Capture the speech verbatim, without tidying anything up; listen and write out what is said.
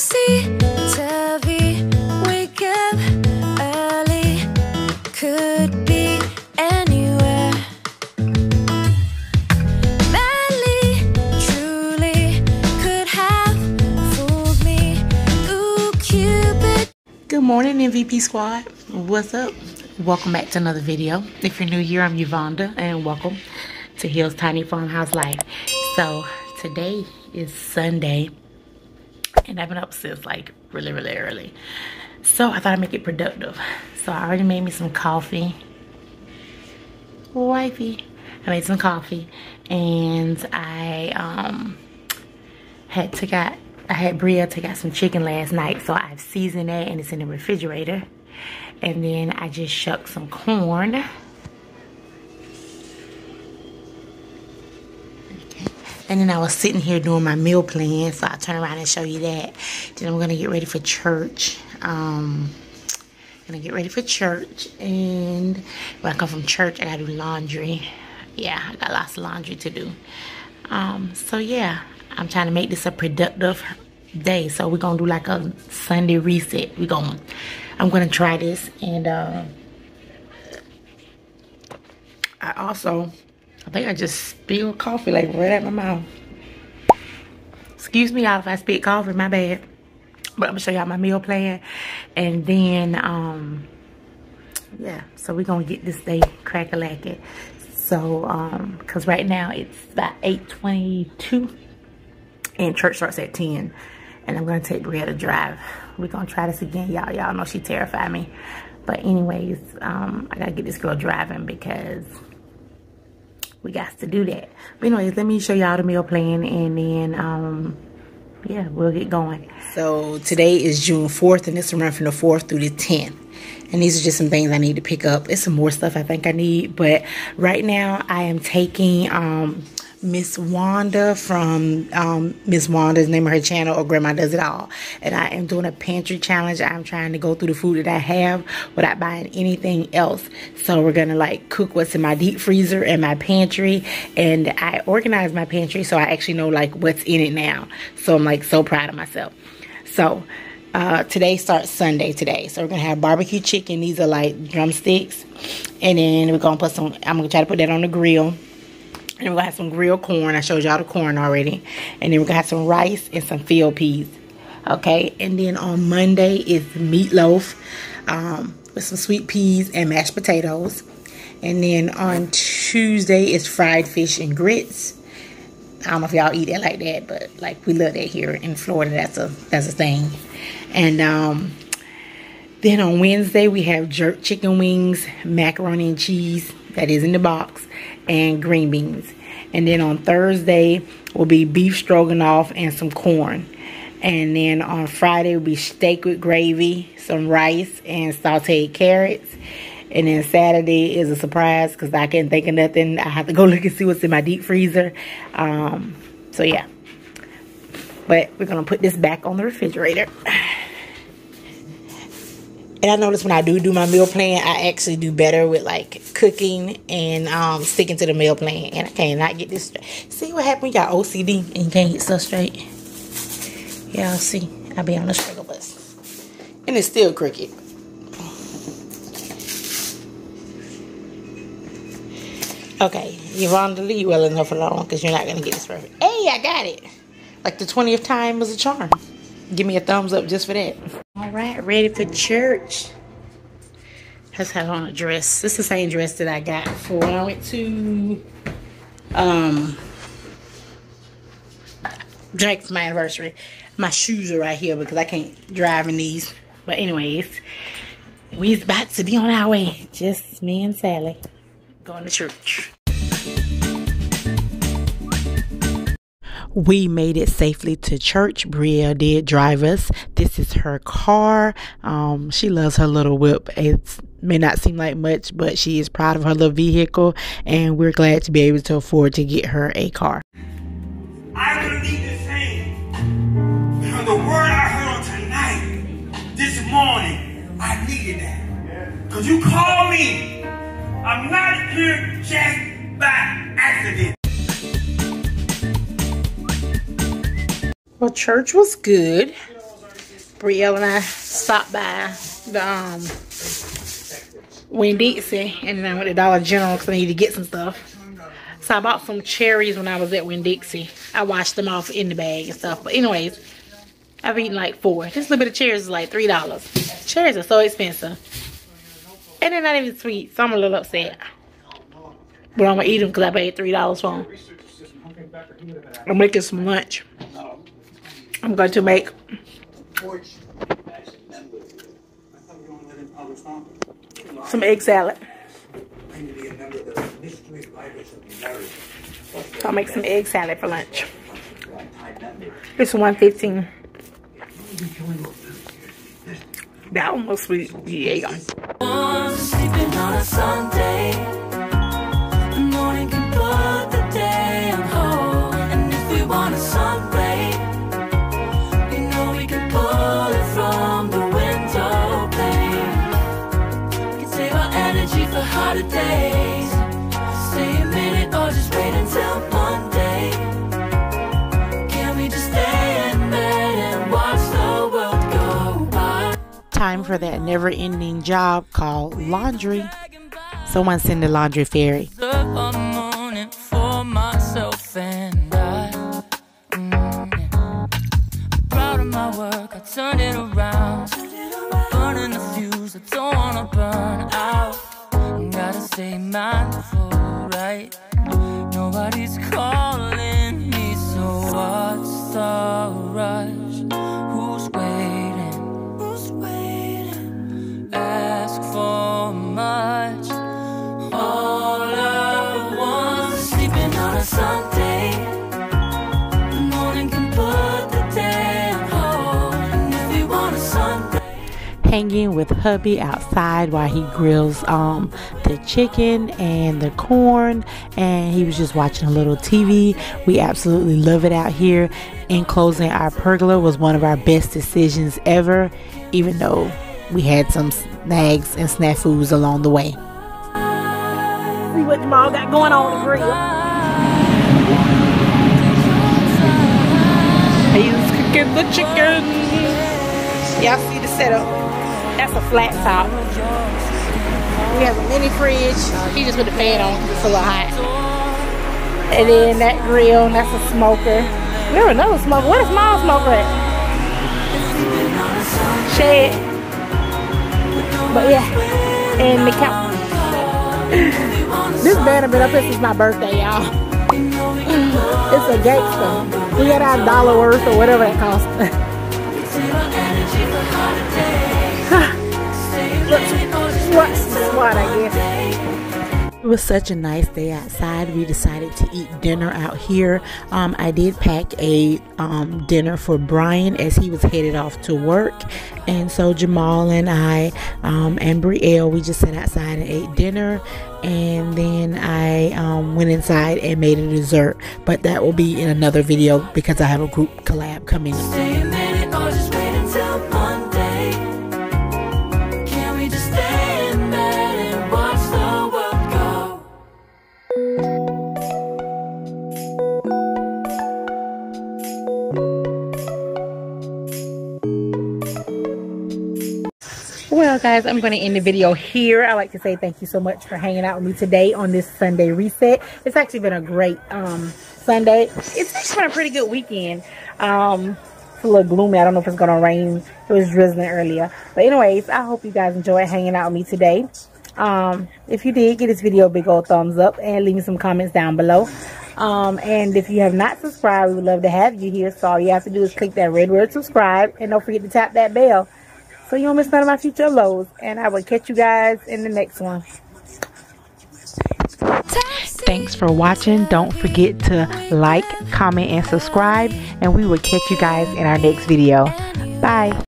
see T V, wake up early, could be anywhere. Madly, truly, could have fooled me. Ooh, Cupid. Good morning, M V P Squad. What's up? Welcome back to another video. If you're new here, I'm Yvonda, and welcome to Hill's Tiny Farmhouse Life. So today is Sunday, and I've been up since like really, really early. So I thought I'd make it productive. So I already made me some coffee. Wifey. I made some coffee, and I um, had took out, I had Brielle took out some chicken last night. So I've seasoned it, and it's in the refrigerator. And then I just shucked some corn. Okay. And then I was sitting here doing my meal plan, so I'll turn around and show you that. Then I'm gonna get ready for church. Um, gonna get ready for church, and when I come from church, I gotta do laundry. Yeah, I got lots of laundry to do. Um, so yeah, I'm trying to make this a productive day. So we're gonna do like a Sunday reset. We're gonna I'm going to try this, and uh, I also, I think I just spilled coffee like right out my mouth. Excuse me, y'all, if I spit coffee, my bad. But I'm going to show y'all my meal plan, and then, um, yeah, so we're going to get this day crack-a-lackin'. So, um, because right now it's about eight twenty-two, and church starts at ten. And I'm gonna take Brielle to drive. We're gonna try this again, y'all. Y'all know she terrified me. But anyways, um, I gotta get this girl driving because we got to do that. But anyways, let me show y'all the meal plan, and then um, yeah, we'll get going. So today is June fourth, and it's around from the fourth through the tenth. And these are just some things I need to pick up. It's some more stuff I think I need, but right now I am taking um, Miss Wanda from um, Miss Wanda's, name of her channel, or Grandma Does It All. And I am doing a pantry challenge. I'm trying to go through the food that I have without buying anything else. So we're gonna like cook what's in my deep freezer and my pantry. And I organized my pantry, so I actually know like what's in it now. So I'm like so proud of myself. So uh, today starts Sunday today. So we're gonna have barbecue chicken. These are like drumsticks. And then we're gonna put some, I'm gonna try to put that on the grill. And we're going to have some grilled corn. I showed y'all the corn already. And then we're going to have some rice and some field peas. Okay. And then on Monday is meatloaf um, with some sweet peas and mashed potatoes. And then on Tuesday is fried fish and grits. I don't know if y'all eat that like that, but like we love that here in Florida. That's a, that's a thing. And um, then on Wednesday we have jerk chicken wings, macaroni and cheese. That is in the box, and green beans. And then on Thursday will be beef stroganoff and some corn. And then on Friday will be steak with gravy, some rice, and sauteed carrots. And then Saturday is a surprise because I can't think of nothing. I have to go look and see what's in my deep freezer. Um, so yeah. But we're going to put this back on the refrigerator. And I notice when I do do my meal plan, I actually do better with like cooking and um, sticking to the meal plan. And I cannot get this straight. See what happened? Y'all O C D and you can't get stuff straight. Y'all see, I be on the struggle bus. And it's still crooked. Okay, Yvonne, leave well enough alone because you're not going to get this perfect. Hey, I got it. Like the twentieth time was a charm. Give me a thumbs up just for that. All right, ready for church. Let's have on a dress. This is the same dress that I got for when I went to um, Drake's, my anniversary. My shoes are right here because I can't drive in these. But anyways, we's about to be on our way. Just me and Sally going to church. We made it safely to church. Brielle did drive us. This is her car. Um, she loves her little whip. It may not seem like much, but she is proud of her little vehicle, and we're glad to be able to afford to get her a car. I really need to say, from the word I heard on tonight, this morning, I needed that. Because you called me. I'm not here just by accident. Well, church was good. Brielle and I stopped by the um, Winn-Dixie, and then I went to Dollar General because I needed to get some stuff. So I bought some cherries when I was at Winn-Dixie. I washed them off in the bag and stuff. But anyways, I've eaten like four. This little bit of cherries is like three dollars. Cherries are so expensive. And they're not even sweet, so I'm a little upset. But I'm going to eat them because I paid three dollars for them. I'm making some lunch. I'm going to make some egg salad. So I'll make some egg salad for lunch. It's one fifteen. That one was sweet. Yeah. I'm sleeping on a Sunday. The morning can put the day on hold. And if we want a sunray, we know we can pull it from the window pane. We can save our energy for harder days. Stay a minute or just wait until Monday. Can we just stay in bed and watch the world go by? Time for that never-ending job called laundry. Someone send the laundry fairy. Up all morning for myself and I. I'm proud of my work. I turned it around. Burning the fuse. I don't wanna burn out. Gotta stay mindful. Right. Nobody's calling me, so what's the rush? Who's waiting? Who's waiting? Ask for much. All I want is sleeping on a Sunday. The morning can put the day on hold. And if you want a Sunday, hanging with hubby outside while he grills um the chicken and the corn, and he was just watching a little T V. We absolutely love it out here. In closing, our pergola was one of our best decisions ever, even though we had some snags and snafus along the way. See what Jamal got going on the grill. He's cooking the chicken. Y'all see the setup? That's a flat top. We have a mini fridge. He just put the fan on because it's a little hot. And then that grill, that's a smoker. We have another smoker. Where's the small smoker at? Shed. But yeah, and the couch. This banner been up here since my birthday, y'all. It's a gangster. We got our dollar worth or whatever it costs. What? What, I guess. It was such a nice day outside. We decided to eat dinner out here. Um, I did pack a um, dinner for Brian as he was headed off to work. And so Jamal and I um, and Brielle, we just sat outside and ate dinner. And then I um, went inside and made a dessert. But that will be in another video because I have a group collab coming up. Well, guys, I'm going to end the video here. I like to say thank you so much for hanging out with me today on this Sunday reset. It's actually been a great um, Sunday. It's actually been a pretty good weekend. Um, it's a little gloomy. I don't know if it's going to rain. It was drizzling earlier. But anyways, I hope you guys enjoyed hanging out with me today. Um, if you did, give this video a big old thumbs up and leave me some comments down below. Um, and if you have not subscribed, we would love to have you here. So all you have to do is click that red word subscribe, and don't forget to tap that bell so you don't miss none of my future uploads. And I will catch you guys in the next one. Thanks for watching. Don't forget to like, comment, and subscribe. And we will catch you guys in our next video. Bye.